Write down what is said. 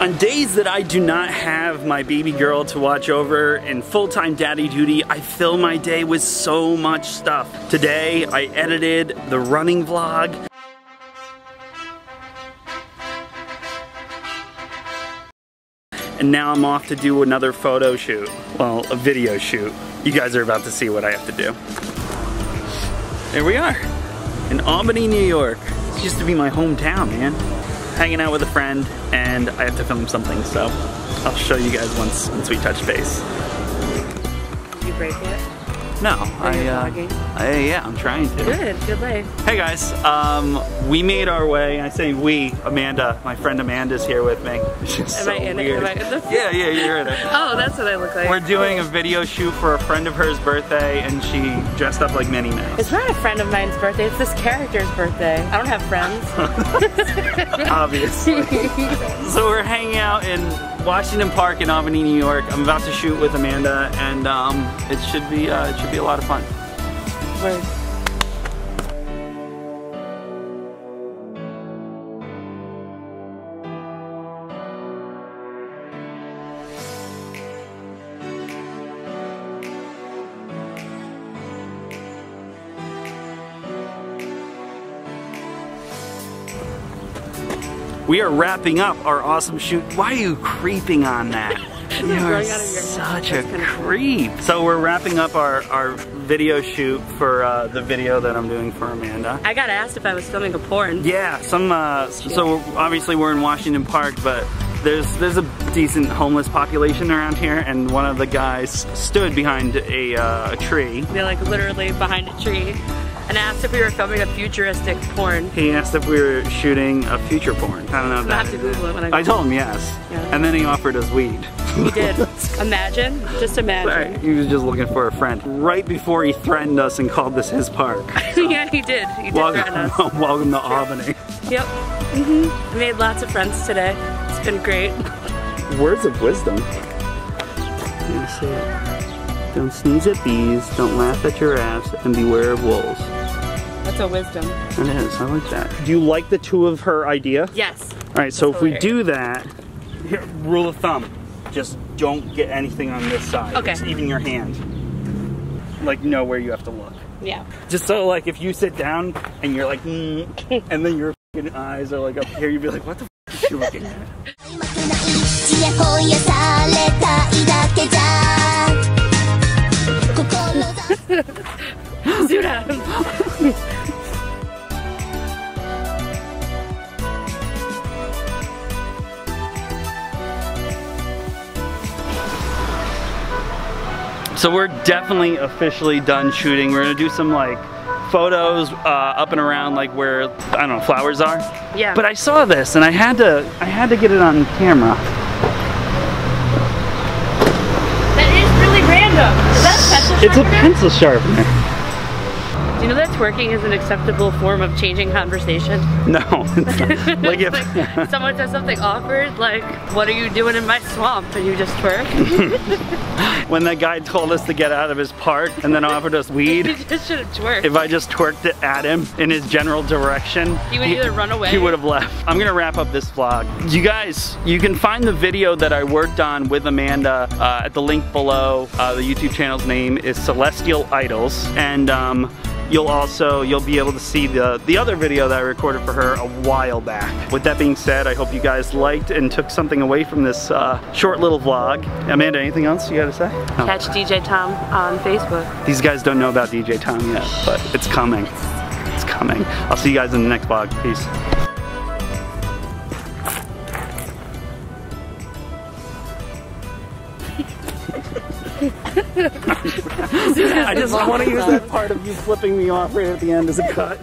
On days that I do not have my baby girl to watch over and full-time daddy duty, I fill my day with so much stuff. Today, I edited the running vlog. And now I'm off to do another photo shoot. Well, a video shoot. You guys are about to see what I have to do. Here we are, in Albany, New York. It used to be my hometown, man. Hanging out with a friend, and I have to film something, so I'll show you guys once we touch base. Did you break it? No, yeah, I'm trying to. Good life. Hey guys, we made our way. I say we, Amanda, my friend Amanda's here with me. She's so weird. Yeah, yeah, you're in it. Oh, that's what I look like. We're doing a video shoot for a friend of hers birthday, and she dressed up like Minnie Mouse. It's not a friend of mine's birthday, it's this character's birthday. I don't have friends. Obviously. So we're hanging out in Washington Park in Albany, New York. I'm about to shoot with Amanda, and it should be a lot of fun. Word. We are wrapping up our awesome shoot. Why are you creeping on that? You are such a creep. So we're wrapping up our video shoot for the video that I'm doing for Amanda. I got asked if I was filming a porn. Yeah, so obviously we're in Washington Park, but there's a decent homeless population around here, and one of the guys stood behind a tree. They're like literally behind a tree. And asked if we were filming a futuristic porn. He asked if we were shooting a future porn. I don't know if that is. I have to Google it when I told him yes. Yeah. And then he offered us weed. He did. Imagine. Just imagine. Right. He was just looking for a friend. Right before he threatened us and called this his park. So. Yeah, he did. He did threaten us. Welcome to Albany. Yep. I made lots of friends today. It's been great. Words of wisdom. Let me see it. Don't sneeze at bees, don't laugh at giraffes, and beware of wolves. That's a wisdom. It is, I like that. Do you like the two of her idea? Yes. All right, so if we do that, here, rule of thumb, just don't get anything on this side. Okay. It's even your hand. Like, know where you have to look. Yeah. Just so, like, if you sit down and you're like, and then your f***ing eyes are like up here, you'd be like, what the f*** is she looking at? Zura. So we're definitely officially done shooting. We're gonna do some like photos up and around like where, I don't know, flowers are. Yeah. But I saw this and I had to get it on camera. It's a pencil sharpener. Do you know that twerking is an acceptable form of changing conversation? No, it's not. Like if like someone says something awkward, like, what are you doing in my swamp? And you just twerk? When that guy told us to get out of his park and then offered us weed, he just should have twerked. If I just twerked it at him in his general direction, he would either run away. He would have left. I'm gonna wrap up this vlog. You guys, you can find the video that I worked on with Amanda at the link below. The YouTube channel's name is Celestial Idols, and you'll be able to see the other video that I recorded for her a while back. With that being said, I hope you guys liked and took something away from this short little vlog. Amanda, anything else you gotta say? No. Catch DJ Tom on Facebook. These guys don't know about DJ Tom yet, but it's coming. It's coming. I'll see you guys in the next vlog. Peace. I just want to use that part of you flipping me off right at the end as a cut.